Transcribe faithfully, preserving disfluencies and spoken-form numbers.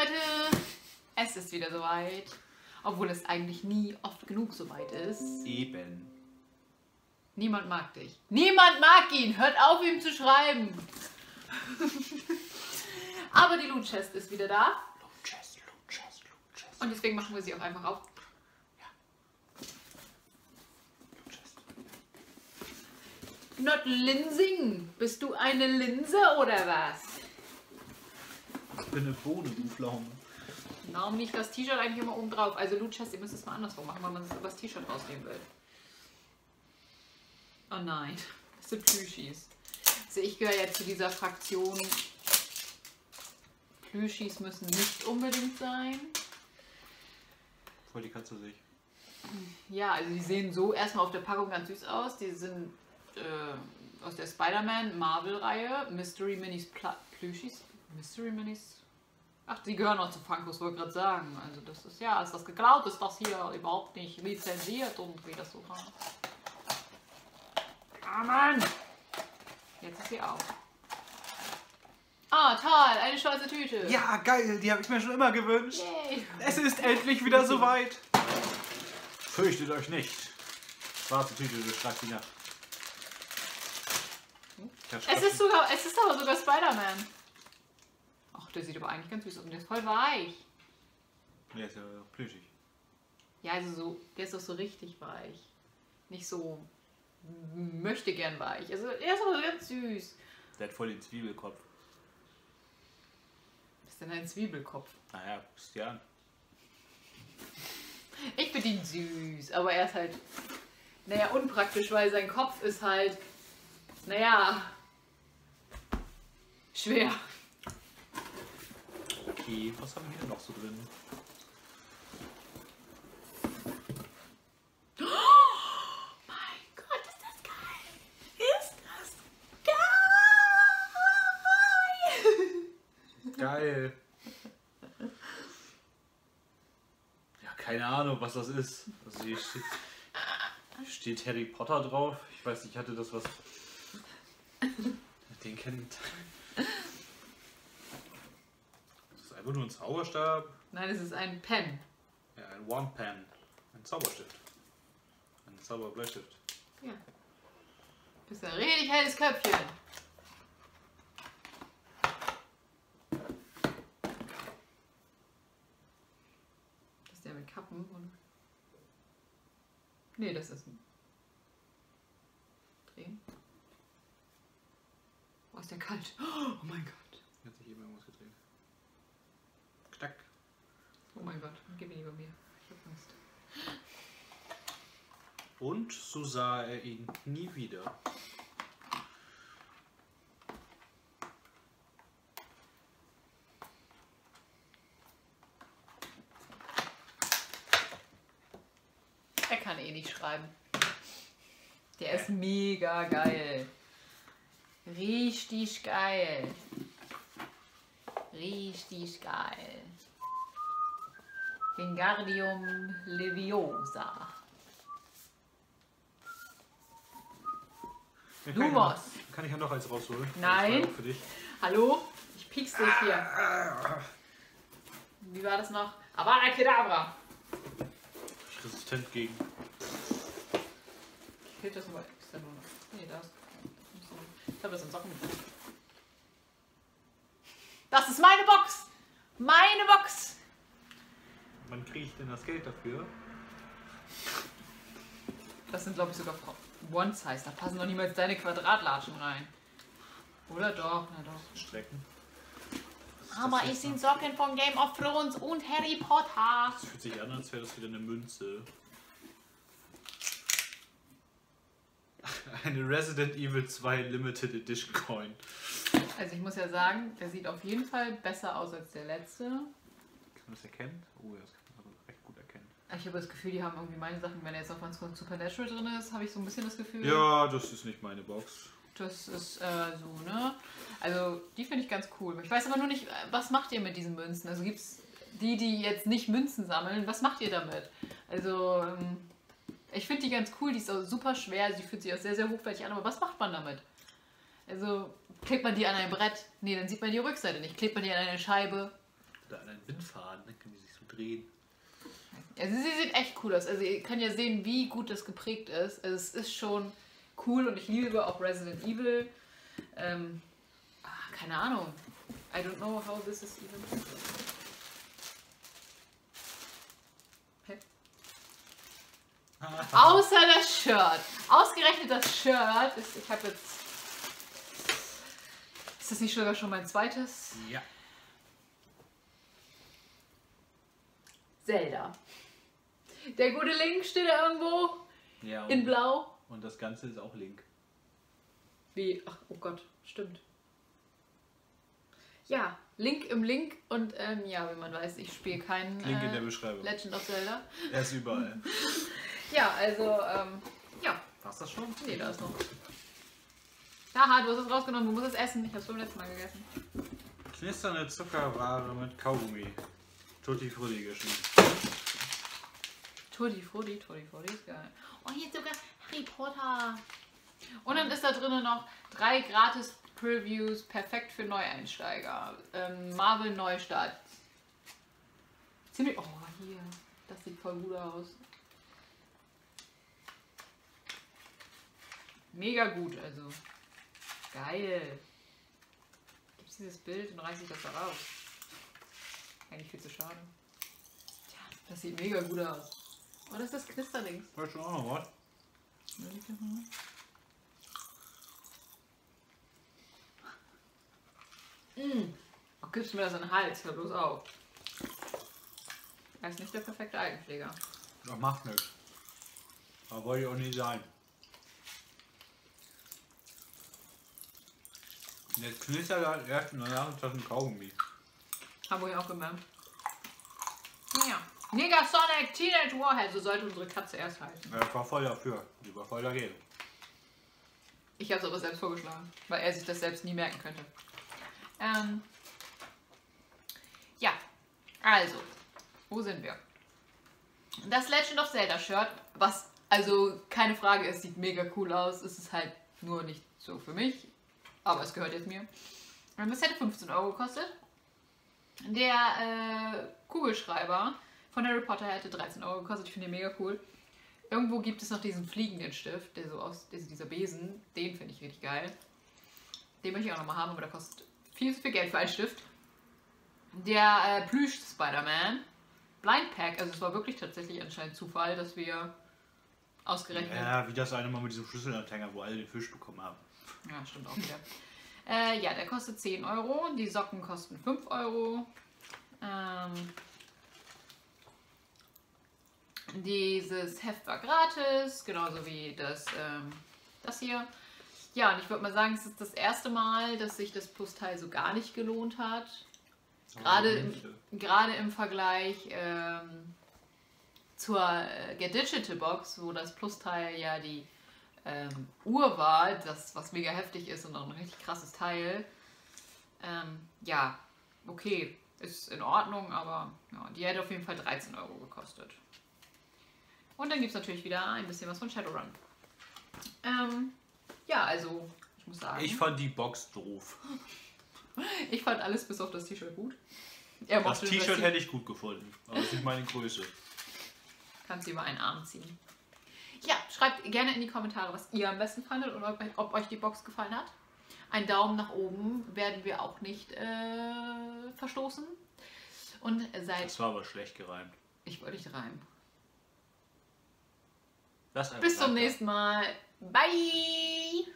Leute, es ist wieder soweit, obwohl es eigentlich nie oft genug soweit ist. Eben. Niemand mag dich. Niemand mag ihn. Hört auf, ihm zu schreiben. Aber die Lootchest ist wieder da. Lootchest, Lootchest, Lootchest. Und deswegen machen wir sie auch einfach auf. Ja. Lootchest. Not Linsing. Bist du eine Linse oder was? Ich bin eine Bohne, du Pflaume. Warum nicht das T-Shirt eigentlich immer oben drauf? Also Lootchest, ihr müsst es mal andersrum machen, weil man es über das T-Shirt rausnehmen will. Oh nein, das sind Plüschis. Also ich gehöre jetzt zu dieser Fraktion. Plüschis müssen nicht unbedingt sein. Voll die Katze sich. Ja, also die sehen so erstmal auf der Packung ganz süß aus. Die sind äh, aus der Spider-Man Marvel-Reihe. Mystery Minis Pla Plüschis. Mystery Minis? Ach, die gehören noch zu Funkos, wollte ich gerade sagen. Also das ist ja, ist das geklaut, ist das hier überhaupt nicht lizenziert und wie das so war. Ah Mann! Jetzt ist sie auf. Ah, toll, eine schwarze Tüte. Ja, geil, die habe ich mir schon immer gewünscht. Yay. Es ist endlich wieder soweit. Fürchtet euch nicht. Schwarze Tüte, du schreibst die Nacht. Es ist sogar, es ist aber sogar Spider-Man. Der sieht aber eigentlich ganz süß aus und der ist voll weich. Der ist ja plüschig. Ja, also so, der ist doch so richtig weich. Nicht so möchte gern weich. Also der ist aber ganz süß. Der hat voll den Zwiebelkopf. Was ist denn ein Zwiebelkopf? Naja, guckst dir an. Ich finde ihn süß, aber er ist halt, naja, unpraktisch, weil sein Kopf ist halt, naja, schwer. Okay, was haben wir hier noch so drin? Oh mein Gott, ist das geil! Ist das geil! Geil! Ja, keine Ahnung, was das ist. Also hier steht, steht Harry Potter drauf. Ich weiß nicht, hatte das was... Den kennt... Einfach nur ein Zauberstab? Nein, es ist ein Pen. Ja, ein One-Pen. Ein Zauberstift. Ein Zauberbleistift. Ja. Du bist ein richtig helles Köpfchen. Das ist der mit Kappen und... Nee, das ist ein... Drehen. Oh, ist der kalt. Oh mein Gott. Hat sich eben irgendwas gedreht. Oh mein Gott, gib ihn lieber mir. Ich hab Angst. Und so sah er ihn nie wieder. Er kann eh nicht schreiben. Der ist mega geil. Richtig geil. Richtig geil. Vingardium leviosa. Ja, Lumos. Kann, kann ich ja noch eins rausholen? Nein. Für dich. Hallo? Ich piekse dich hier. Ah. Wie war das noch? Avada Kedavra. Ich resistent gegen. Hilft das nochmal extra nur noch? Nee, das. Ich habe das in Socken. Das ist meine Box! Meine Box! Wann kriege ich denn das Geld dafür? Das sind, glaube ich, sogar One-Size. Da passen doch niemals deine Quadratlatschen rein. Oder doch? Na doch. Strecken. Aber ich sind Socken von Game of Thrones und Harry Potter. Das fühlt sich an, als wäre das wieder eine Münze. Eine Resident Evil zwei Limited Edition Coin. Also ich muss ja sagen, der sieht auf jeden Fall besser aus als der letzte. Das erkennen? Oh, das kann man recht gut erkennen. Ich habe das Gefühl, die haben irgendwie meine Sachen, wenn jetzt auf meinem Supernatural drin ist, habe ich so ein bisschen das Gefühl. Ja, das ist nicht meine Box. Das ist äh, so, ne? Also, die finde ich ganz cool. Ich weiß aber nur nicht, was macht ihr mit diesen Münzen? Also gibt es die, die jetzt nicht Münzen sammeln, was macht ihr damit? Also, ich finde die ganz cool, die ist auch super schwer, sie fühlt sich auch sehr, sehr hochwertig an, aber was macht man damit? Also, klebt man die an ein Brett? Nee, dann sieht man die Rückseite nicht. Klebt man die an eine Scheibe? oder an einen Wind fahren, dann können die sich so drehen. Also sie sieht echt cool aus. Also ihr könnt ja sehen, wie gut das geprägt ist. Also es ist schon cool und ich liebe auch Resident Evil. Ähm, ah, keine Ahnung. I don't know how this is even. Hä? Außer das Shirt. Ausgerechnet das Shirt ist, ich habe jetzt... Ist das nicht sogar schon mein zweites? Ja. Zelda. Der gute Link steht da irgendwo. Ja, in blau. Und das Ganze ist auch Link. Wie? Ach, oh Gott, stimmt. Ja, Link im Link und ähm, ja, wie man weiß, ich spiele keinen Link in der Beschreibung. Äh, Legend of Zelda. Er ist überall. Ja, also, ähm, ja. War's das schon? Nee, da ist noch. Aha, du hast es rausgenommen, du musst es essen. Ich hab's beim letzten Mal gegessen. Knisternde Zuckerware mit Kaugummi. Tutti Fröhlich geschrieben. Tutti Fröhlich, Tutti Fröhlich ist geil. Oh, hier ist sogar Harry Potter. Und dann ist da drinnen noch drei gratis Previews, perfekt für Neueinsteiger. Ähm, Marvel Neustart. Ziemlich. Oh, hier. Das sieht voll gut aus. Mega gut, also. Geil. Gibt es dieses Bild und reiße ich das da raus? Eigentlich viel zu schade. Tja, das sieht mega gut aus. Oh, das ist das Knisterlings. Weißt du auch noch was? Mmh. Oh, gibst du mir das in den Hals? Hör bloß auf. Er ist nicht der perfekte Eigenpfleger. Das macht nichts. Aber wollte ich auch nicht sein. Jetzt knistert er erst und danach ist das ein Kaugummi. Hab ich auch gemerkt. Naja. Negasonic Teenage Warhead, so sollte unsere Katze erst heißen. Er war voll dafür. Die war voll dagegen. Ich hab's aber selbst vorgeschlagen, weil er sich das selbst nie merken könnte. Ähm. Ja. Also. Wo sind wir? Das Legend of Zelda Shirt, was, also keine Frage, es sieht mega cool aus. Es ist halt nur nicht so für mich. Aber es gehört jetzt mir. Das hätte fünfzehn Euro gekostet. Der äh, Kugelschreiber von Harry Potter hätte dreizehn Euro gekostet. Ich finde den mega cool. Irgendwo gibt es noch diesen fliegenden Stift, der so aus, dieser Besen. Den finde ich richtig geil. Den möchte ich auch nochmal haben, aber der kostet viel zu viel Geld für einen Stift. Der äh, Plüsch Spider-Man. Blind Pack. Also es war wirklich tatsächlich anscheinend Zufall, dass wir ausgerechnet... Ja, wie das eine Mal mit diesem Schlüsselanhänger, wo alle den Fisch bekommen haben. Ja, stimmt auch wieder. äh, ja, der kostet zehn Euro. Die Socken kosten fünf Euro. Ähm, dieses Heft war gratis, genauso wie das, ähm, das hier. Ja, und ich würde mal sagen, es ist das erste Mal, dass sich das Plus-Teil so gar nicht gelohnt hat. Gerade oh, gerade im Vergleich ähm, zur Get Digital Box, wo das Plus-Teil ja die Ähm, Urwahl, das was mega heftig ist und auch ein richtig krasses Teil. Ähm, ja, okay, ist in Ordnung, aber ja, die hätte auf jeden Fall dreizehn Euro gekostet. Und dann gibt es natürlich wieder ein bisschen was von Shadowrun. Ähm, ja, also, ich muss sagen... Ich fand die Box doof. Ich fand alles bis auf das T-Shirt gut. Er das T-Shirt hätte ich gut gefunden, aber es ist nicht meine Größe. Kannst du über einen Arm ziehen. Ja, schreibt gerne in die Kommentare, was ihr am besten fandet und ob, ob euch die Box gefallen hat. Einen Daumen nach oben werden wir auch nicht äh, verstoßen. Und seid... Das war aber schlecht gereimt. Ich wollte nicht reimen. Bis zum nächsten Mal. Bye!